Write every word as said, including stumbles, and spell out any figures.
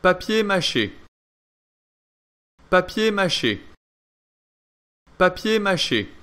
Papier-mâché. Papier-mâché. Papier-mâché.